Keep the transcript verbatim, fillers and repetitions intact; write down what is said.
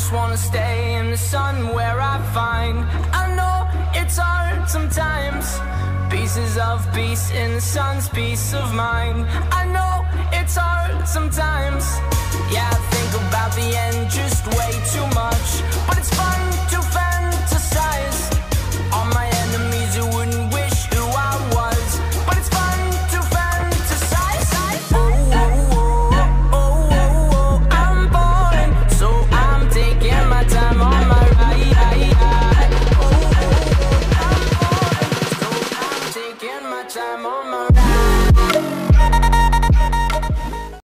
just wanna stay in the sun where I find, I know it's hard sometimes, pieces of peace in the sun's peace of mind. I know it's hard sometimes. Yeah, I think about the